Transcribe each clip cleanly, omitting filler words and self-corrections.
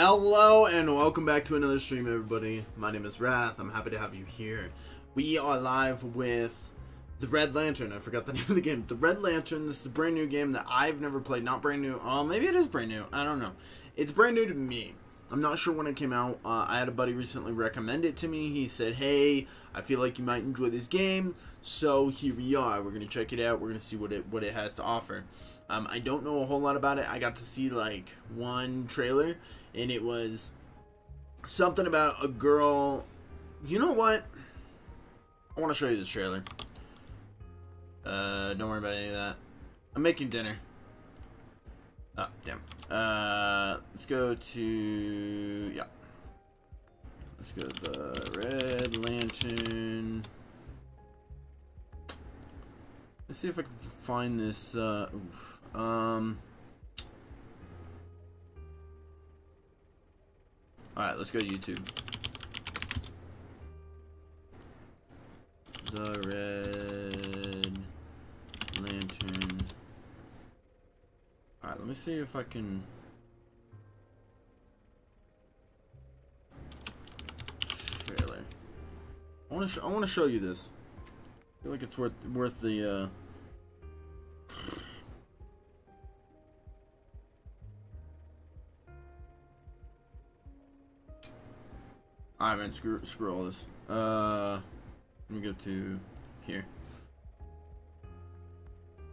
Hello and welcome back to another stream, everybody. My name is Rath. I'm happy to have you here. We are live with the Red Lantern. I forgot the name of the game. The Red Lantern. This is a brand new game that I've never played. Not brand new. Maybe it is brand new. I don't know. It's brand new to me. I'm not sure when it came out. I had a buddy recently recommend it to me. He said, hey, I feel like you might enjoy this game. So here we are. We're going to check it out. We're going to see what it has to offer. I don't know a whole lot about it. I got to see like one trailer, and it was something about a girl. You know what? I want to show you this trailer. Don't worry about any of that. I'm making dinner. Oh, damn. Let's go to, yeah. Let's go to the Red Lantern. Let's see if I can find this, alright, let's go to YouTube. The Red Lantern. Alright, let me see if I can trailer. I want to show you this. I feel like it's worth the Alright, man, screw all this. Let me go to here.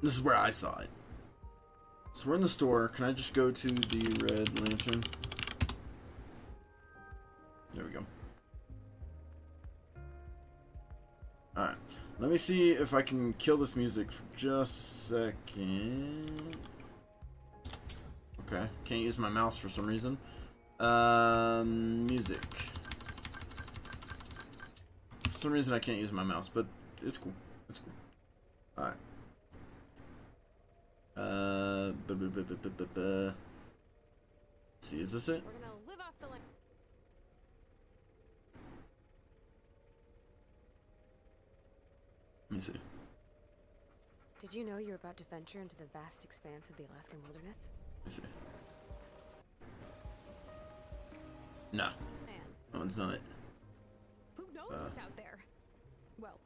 This is where I saw it. So we're in the store. Can I just go to the Red Lantern? There we go. Alright. Let me see if I can kill this music for just a second. Okay. Can't use my mouse for some reason. Music. For some reason I can't use my mouse, but it's cool. It's cool. Alright. See, is this it? We're gonna live off the land. Let me see. Did you know you're about to venture into the vast expanse of the Alaskan wilderness? Let me see. Nah. That one's not it. Who knows what's out there? Well,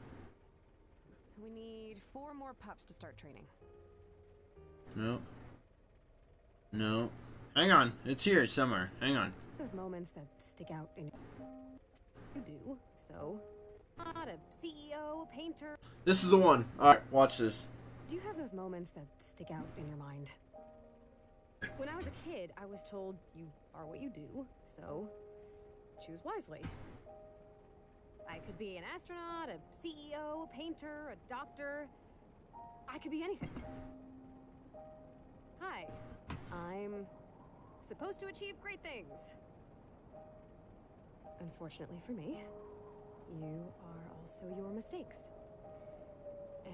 we need 4 more pups to start training. No. No. Hang on. It's here somewhere. Hang on. Those moments that stick out in you do, so not a CEO, painter. This is the one. Alright, watch this. Do you have those moments that stick out in your mind? When I was a kid, I was told you are what you do, so choose wisely. I could be an astronaut, a CEO, a painter, a doctor. I could be anything. Hi, I'm supposed to achieve great things. Unfortunately for me, you are also your mistakes.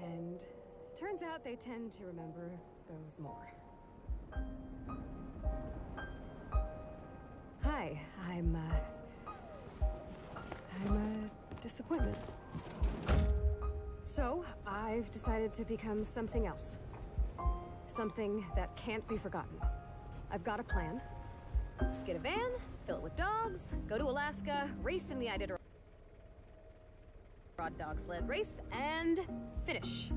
And it turns out they tend to remember those more. Hi, I'm a disappointment. So I've decided to become something else. Something that can't be forgotten. I've got a plan. Get a van, fill it with dogs, go to Alaska, race in the Iditarod dog sled race, and finish.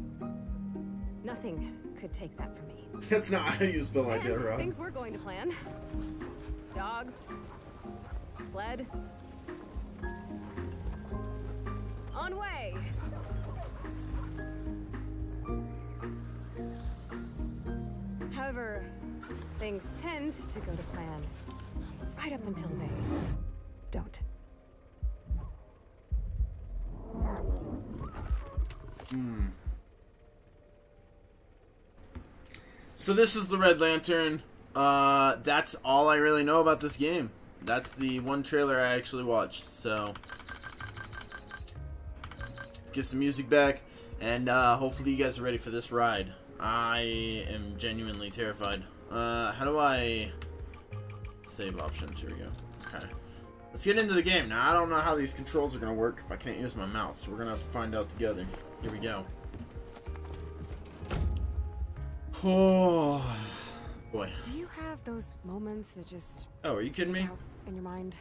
Nothing could take that from me. That's not how you spell Iditarod. Things we're going to plan. Dogs, sled. On way! However, things tend to go to plan right up until they don't. So this is the Red Lantern. That's all I really know about this game. That's the one trailer I actually watched. So let's get some music back, and hopefully you guys are ready for this ride. I am genuinely terrified. How do I save options? Here we go. Okay. Let's get into the game. Now, I don't know how these controls are going to work if I can't use my mouse. So we're going to have to find out together. Here we go. Oh, Boy. Do you have those moments that just... Oh, are you kidding me? ...in your mind?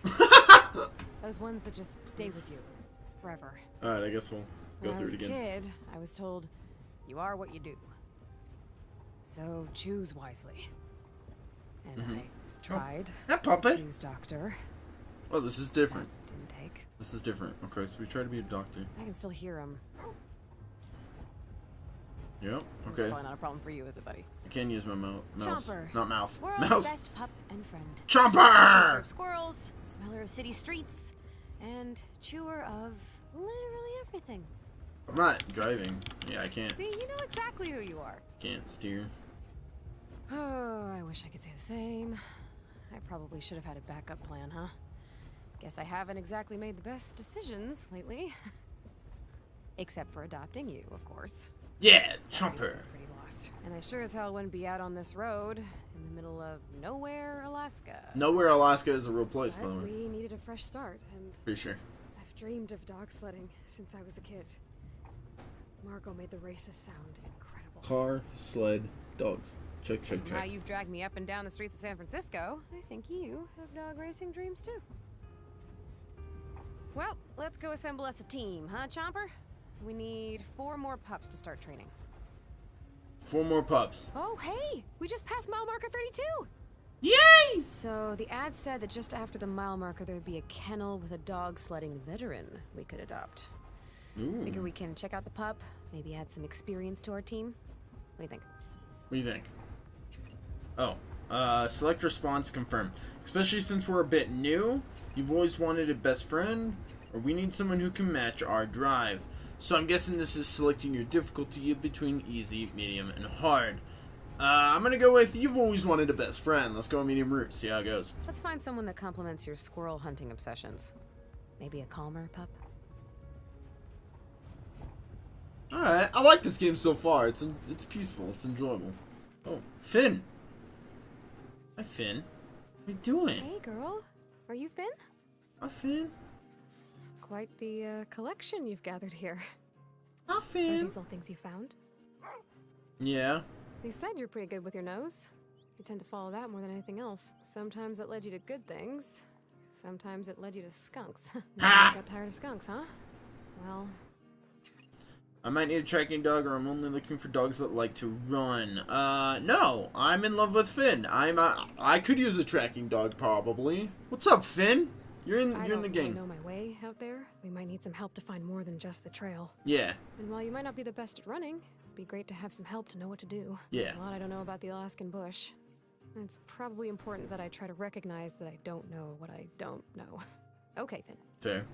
Those ones that just stay with you forever. Alright, I guess we'll go through it again. When I was a kid, I was told, you are what you do. So choose wisely. And I tried. That puppet! Choose doctor. Oh, this is different. That didn't take. This is different. Okay, so we try to be a doctor. I can still hear him. Yep, okay. It's probably not a problem for you, is it, buddy? I can use my mouth. Chomper. Not mouth. World's mouse. Best pup and friend. Chomper! Of squirrels, smeller of city streets, and chewer of literally everything. I'm not driving. Yeah, I can't. See, you know exactly who you are. Can't steer. Oh, I wish I could say the same. I probably should have had a backup plan, huh? Guess I haven't exactly made the best decisions lately. Except for adopting you, of course. Yeah, Chomper. Pretty lost. And I sure as hell wouldn't be out on this road in the middle of nowhere, Alaska. Nowhere, Alaska is a real place, by the way. We needed a fresh start, and pretty sure. I've dreamed of dog sledding since I was a kid. Margot made the racist sound incredible. Car, sled, dogs. Check, check, check. Now you've dragged me up and down the streets of San Francisco. I think you have dog racing dreams too. Well, let's go assemble us a team, huh, Chomper? We need 4 more pups to start training. 4 more pups. Oh, hey! We just passed mile marker 32! Yay! So, the ad said that just after the mile marker, there would be a kennel with a dog sledding veteran we could adopt. Ooh. Figure we can check out the pup, maybe add some experience to our team. What do you think? What do you think? Oh. Select response confirm. Especially since we're a bit new, you've always wanted a best friend, or we need someone who can match our drive. So I'm guessing this is selecting your difficulty between easy, medium, and hard. I'm gonna go with you've always wanted a best friend. Let's go medium route, see how it goes. Let's find someone that complements your squirrel hunting obsessions. Maybe a calmer pup. Alright, I like this game so far. It's peaceful, it's enjoyable. Oh, Finn! Hi, Finn. What are you doing? Hey, girl. Are you Finn? I'm Finn. Quite the collection you've gathered here. Nothing. Are these all things you found? Yeah. They said you're pretty good with your nose. You tend to follow that more than anything else. Sometimes that led you to good things. Sometimes it led you to skunks. Ah! Got tired of skunks, huh? Well. I might need a tracking dog, or I'm only looking for dogs that like to run. No. I'm in love with Finn. I could use a tracking dog probably. What's up, Finn? You're in the game. I don't really know my way out there. We might need some help to find more than just the trail. Yeah. And while you might not be the best at running, it'd be great to have some help to know what to do. Yeah. A lot I don't know about the Alaskan bush. And it's probably important that I try to recognize that I don't know what I don't know. Okay, then. Fair.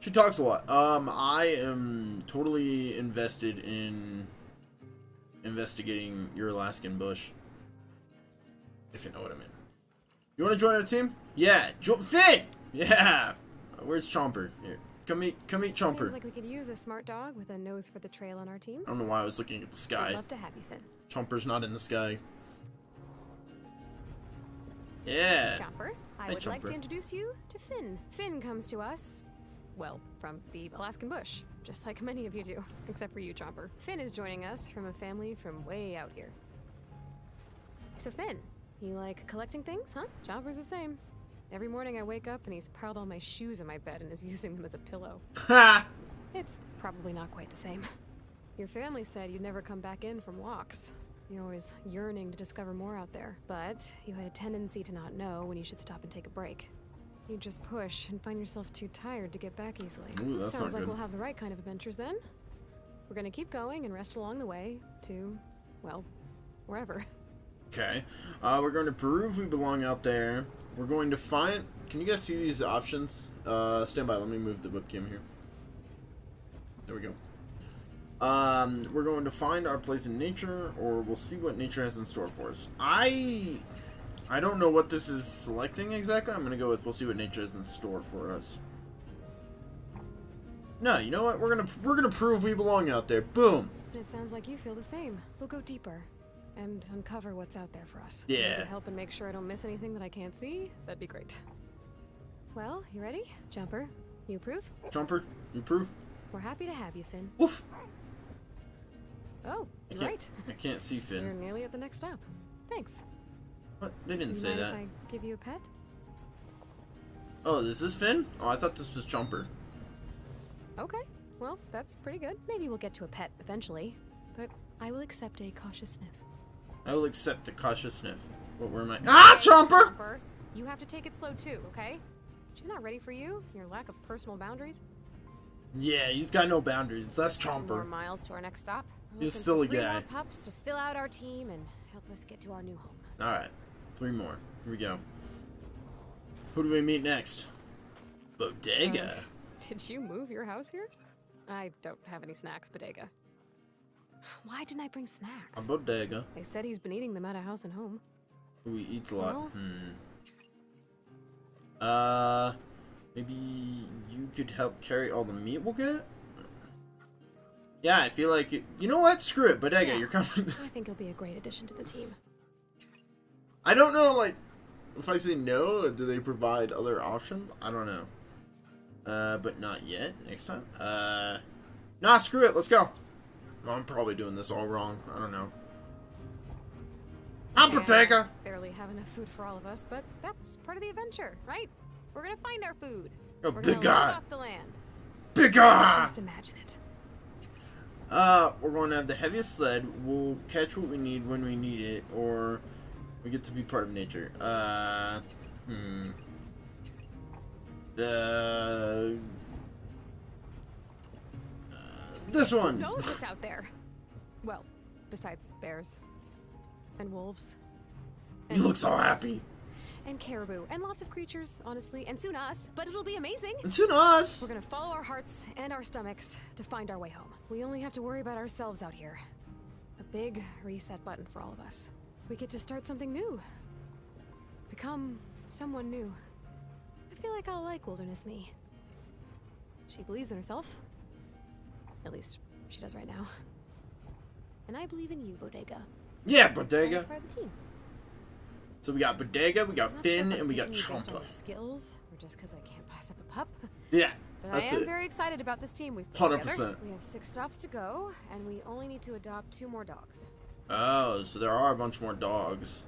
She talks a lot. I am totally invested in investigating your Alaskan bush. If you know what I mean. You want to join our team? Yeah. Finn! Yeah! Where's Chomper? Here. Come meet Chomper. Seems like we could use a smart dog with a nose for the trail on our team. I don't know why I was looking at the sky. I'd love to have you, Finn. Chomper's not in the sky. Yeah. Chomper, I would like to introduce you to Finn. Finn comes to us, well, from the Alaskan bush, just like many of you do, except for you, Chomper. Finn is joining us from a family from way out here. So Finn, you like collecting things, huh? Chomper's the same. Every morning I wake up and he's piled all my shoes in my bed and is using them as a pillow. Ha! It's probably not quite the same. Your family said you'd never come back in from walks. You're always yearning to discover more out there. But you had a tendency to not know when you should stop and take a break. You just push and find yourself too tired to get back easily. Ooh, that's sounds like good. We'll have the right kind of adventures then. We're gonna keep going and rest along the way to, well, wherever. Okay, we're going to Peru if we belong out there. We're going to find... Can you guys see these options? Stand by, let me move the webcam here. There we go. We're going to find our place in nature, or we'll see what nature has in store for us. I don't know what this is selecting exactly. I'm going to go with we'll see what nature has in store for us. No, you know what? We're gonna prove we belong out there. Boom! It sounds like you feel the same. We'll go deeper. And uncover what's out there for us. Yeah. Help and make sure I don't miss anything that I can't see. That'd be great. Well, you ready? Chomper, you approve? Chomper, you approve? We're happy to have you, Finn. Woof! Oh, you're right. I can't see Finn. You're nearly at the next stop. Thanks. What? They didn't say that. Mind if I give you a pet? Oh, this is Finn? Oh, I thought this was Chomper. Okay, well, that's pretty good. Maybe we'll get to a pet eventually, but I will accept a cautious sniff. I will accept a cautious sniff. What were my— Ah, Chomper! Chomper, you have to take it slow too, okay? She's not ready for you, your lack of personal boundaries. Yeah, he's got no boundaries. That's Chomper. More miles to our next stop. He's a silly guy. Pups to fill out our team and help us get to our new home. All right, 3 more. Here we go. Who do we meet next? Bodega. Did you move your house here? I don't have any snacks, Bodega. Why didn't I bring snacks? A Bodega. They said he's been eating them out of house and home. Ooh, he eats a lot. Well, maybe you could help carry all the meat we'll get? Yeah, I feel like it, you know what? Screw it, Bodega, yeah, you're coming. I think he'll be a great addition to the team. I don't know, like, if I say no, do they provide other options? I don't know. But not yet. Next time. Nah, screw it. Let's go. Well, I'm probably doing this all wrong. I don't know. I'm Bodega! Barely have enough food for all of us, but that's part of the adventure, right? We're gonna find our food. Oh, we're big guy. Off the land. Big guy! Just imagine it. We're going to have the heaviest sled. We'll catch what we need when we need it, or we get to be part of nature. This one. Who knows what's out there? Well, besides bears and wolves. And you look so happy. And caribou and lots of creatures, honestly, and soon us. But it'll be amazing. And soon us. We're gonna follow our hearts and our stomachs to find our way home. We only have to worry about ourselves out here. A big reset button for all of us. We get to start something new. Become someone new. I feel like I'll like Wilderness Me. She believes in herself. At least, she does right now. And I believe in you, Bodega. Yeah, Bodega! So we got Bodega, we got Finn, and we got Chomper. Skills, or just because I can't pass up a pup. Yeah, but that's it. I am very excited about this team we've put together. 100%. We have 6 stops to go, and we only need to adopt 2 more dogs. Oh, so there are a bunch more dogs.